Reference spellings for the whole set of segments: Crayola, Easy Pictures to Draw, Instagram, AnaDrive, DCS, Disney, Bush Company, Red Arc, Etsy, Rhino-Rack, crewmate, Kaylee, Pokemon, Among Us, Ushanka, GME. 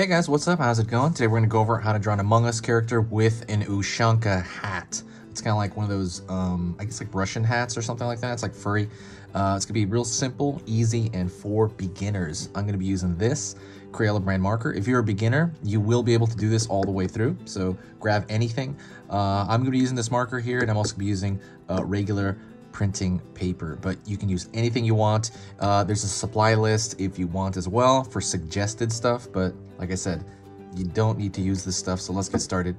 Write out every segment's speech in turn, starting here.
Hey guys, what's up? How's it going? Today we're going to go over how to draw an Among Us character with an Ushanka hat. It's kind of like one of those, I guess like Russian hats or something like that. It's like furry. It's going to be real simple, easy, and for beginners. I'm going to be using this Crayola brand marker. If you're a beginner, you will be able to do this all the way through, so grab anything. I'm going to be using this marker here, and I'm also going to be using regular printing paper, but you can use anything you want. There's a supply list if you want as well for suggested stuff, but like I said, you don't need to use this stuff, so let's get started.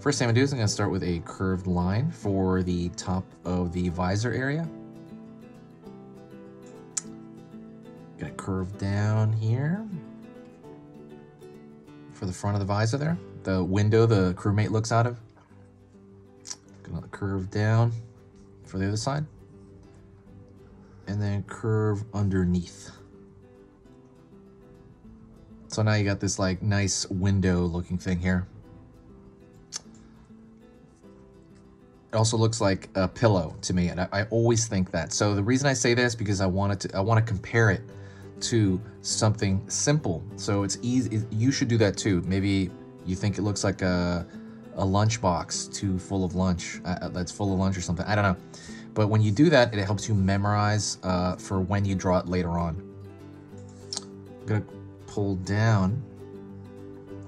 First thing I'm gonna do is I'm gonna start with a curved line for the top of the visor area. Gonna curve down here for the front of the visor there, the window the crewmate looks out of. Gonna curve down for the other side, and then curve underneath. So now you got this like nice window looking thing here. It also looks like a pillow to me, and I always think that. So the reason I say this because I want to compare it to something simple. So it's easy. You should do that too. Maybe you think it looks like a lunchbox that's full of lunch or something. I don't know. But when you do that, it helps you memorize for when you draw it later on. I'm gonna pull down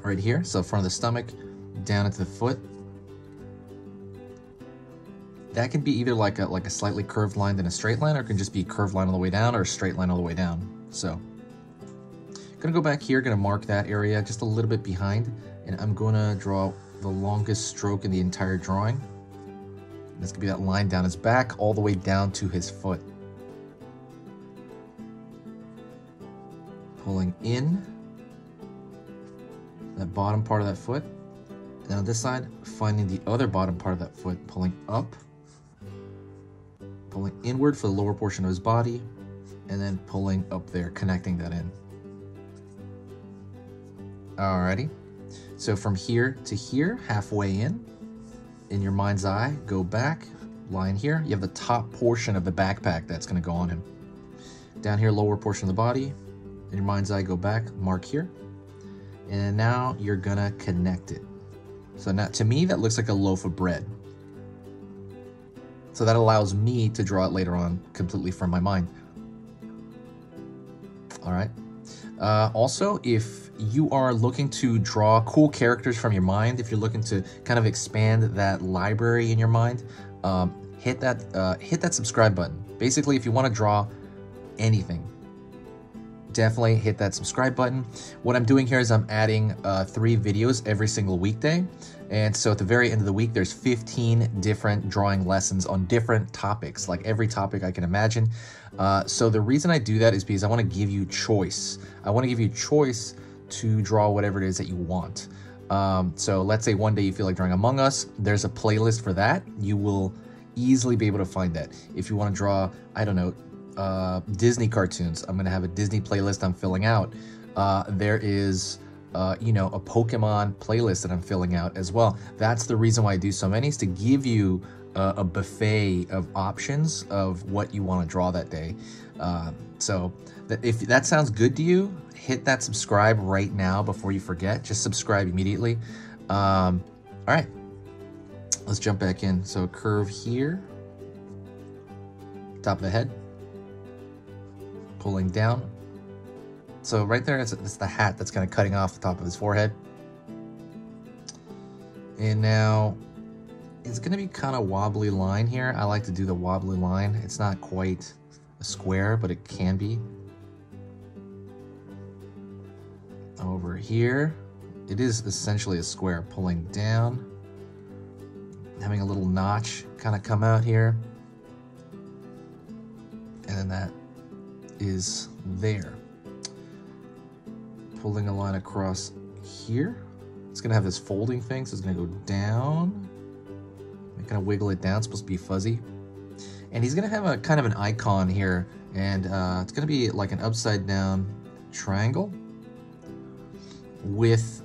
right here. So front of the stomach, down into the foot. That can be either like a slightly curved line than a straight line, or it can just be a curved line all the way down or a straight line all the way down. So gonna go back here, gonna mark that area just a little bit behind, and I'm gonna draw the longest stroke in the entire drawing. That's gonna be that line down his back all the way down to his foot. Pulling in that bottom part of that foot. Now this side, finding the other bottom part of that foot, pulling up, pulling inward for the lower portion of his body, and then pulling up there, connecting that in. Alrighty. So from here to here, halfway in your mind's eye, go back, line here. You have the top portion of the backpack that's going to go on him. Down here, lower portion of the body. In your mind's eye, go back, mark here. And now you're going to connect it. So now, to me, that looks like a loaf of bread. So that allows me to draw it later on completely from my mind. All right. Also, if you are looking to draw cool characters from your mind, if you're looking to kind of expand that library in your mind, hit that subscribe button. Basically, if you want to draw anything, definitely hit that subscribe button. What I'm doing here is I'm adding 3 videos every single weekday. And so at the very end of the week, there's 15 different drawing lessons on different topics, like every topic I can imagine. So the reason I do that is because I want to give you choice. I want to give you choice to draw whatever it is that you want. So let's say one day you feel like drawing Among Us. There's a playlist for that. You will easily be able to find that. If you want to draw, I don't know, Disney cartoons, I'm gonna have a Disney playlist I'm filling out. There is you know, a Pokemon playlist that I'm filling out as well. That's the reason why I do so many, is to give you a buffet of options of what you want to draw that day. So if that sounds good to you, hit that subscribe right now before you forget. Just subscribe immediately. All right, let's jump back in. So curve here, top of the head, pulling down. So right there, it's the hat that's kind of cutting off the top of his forehead. And now it's gonna be kind of wobbly line here. I like to do the wobbly line. It's not quite a square, but it can be. Over here, it is essentially a square, pulling down, having a little notch kind of come out here. And then that is there. Pulling a line across here. It's gonna have this folding thing, so it's gonna go down. I'm gonna wiggle it down, it's supposed to be fuzzy. And he's gonna have a kind of an icon here, and it's gonna be like an upside down triangle with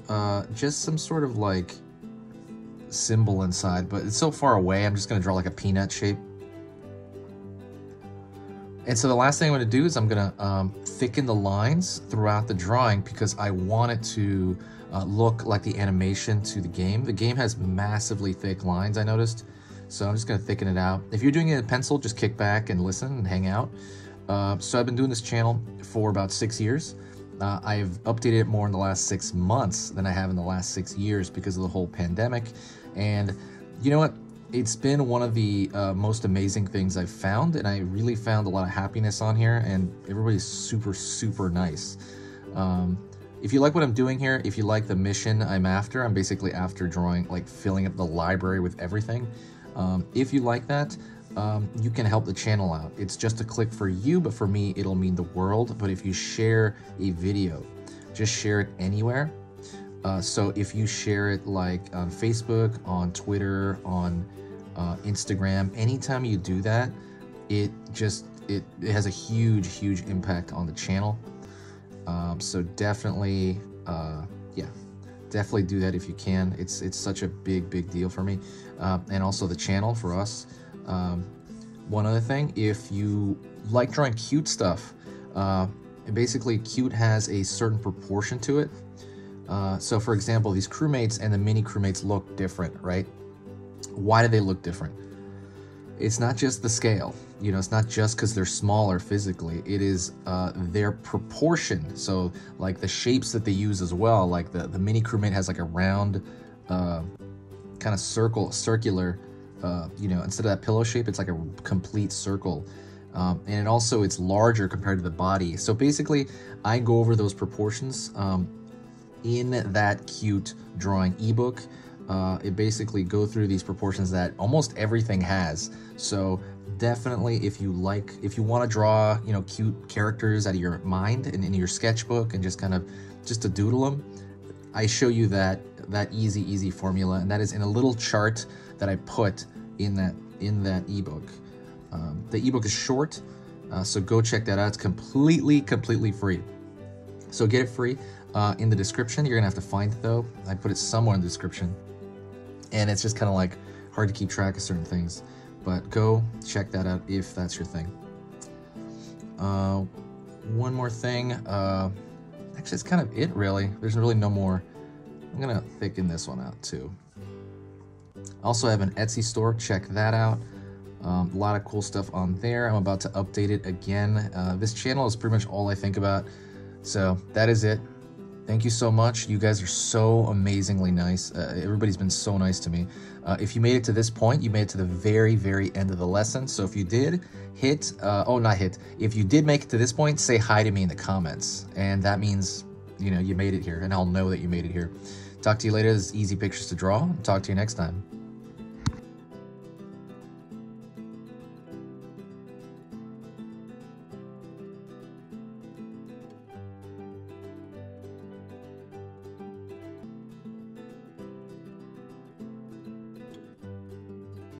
just some sort of like symbol inside, but it's so far away, I'm just gonna draw like a peanut shape. And so the last thing I'm going to do is I'm going to thicken the lines throughout the drawing, because I want it to look like the animation to the game. The game has massively thick lines, I noticed. So I'm just going to thicken it out. If you're doing it in pencil, just kick back and listen and hang out. So I've been doing this channel for about 6 years. I've updated it more in the last 6 months than I have in the last 6 years because of the whole pandemic. And you know what? It's been one of the most amazing things I've found, and I really found a lot of happiness on here, and everybody's super, super nice. If you like what I'm doing here, if you like the mission I'm after, I'm basically after drawing, like filling up the library with everything. If you like that, you can help the channel out. It's just a click for you, but for me, it'll mean the world. But if you share a video, just share it anywhere. So if you share it like on Facebook, on Twitter, on Instagram, anytime you do that, it has a huge, huge impact on the channel. So definitely, yeah, definitely do that if you can. It's such a big, big deal for me, and also the channel for us. One other thing, if you like drawing cute stuff, basically cute has a certain proportion to it. So for example, these crewmates and the mini crewmates look different, right? Why do they look different? It's not just the scale, you know, it's not just because they're smaller physically, it is their proportion. So like the shapes that they use as well, like the mini crewmate has like a round kind of circular, you know, instead of that pillow shape, it's like a complete circle. And also it's larger compared to the body. So basically I go over those proportions in that cute drawing ebook. It basically go through these proportions that almost everything has. So definitely if you want to draw, you know, cute characters out of your mind and in your sketchbook and just to doodle them, I show you that easy formula, and that is in a little chart that I put in that ebook. The ebook is short, so go check that out. It's completely free. So get it free. In the description, you're gonna have to find it though. I put it somewhere in the description, and it's just kind of like hard to keep track of certain things, but go check that out if that's your thing. One more thing, actually it's kind of it really, there's really no more. I'm gonna thicken this one out too. Also I have an Etsy store, check that out. A lot of cool stuff on there. I'm about to update it again. This channel is pretty much all I think about, so that is it. Thank you so much. You guys are so amazingly nice. Everybody's been so nice to me. If you made it to this point, you made it to the very, very end of the lesson. So if you did if you did make it to this point, say hi to me in the comments. And that means, you know, you made it here, and I'll know that you made it here. Talk to you later. This is Easy Pictures to Draw. Talk to you next time.